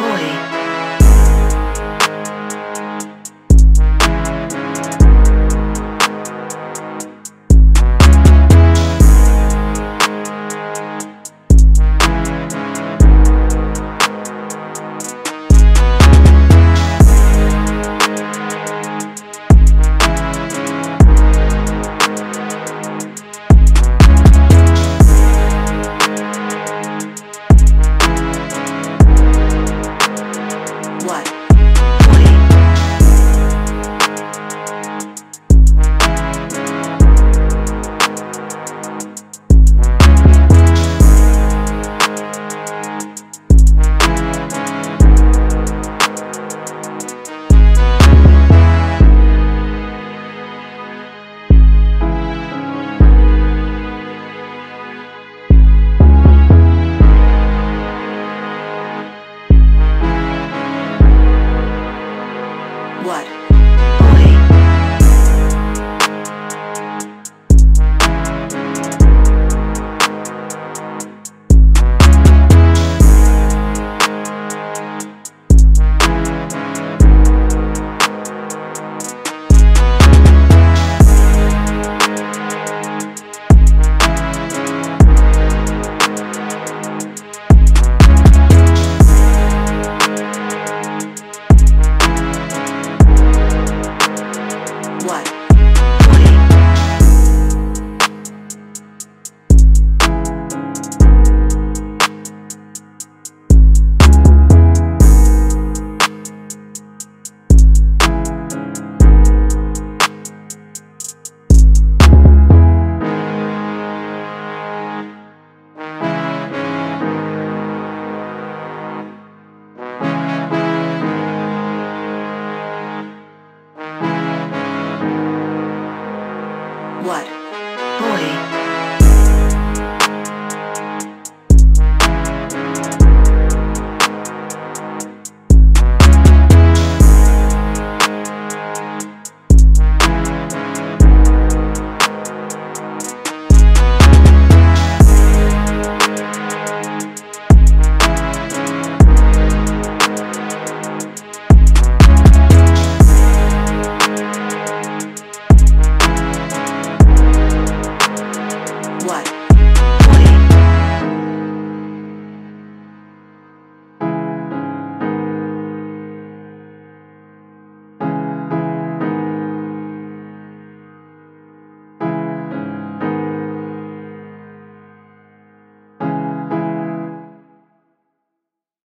boy.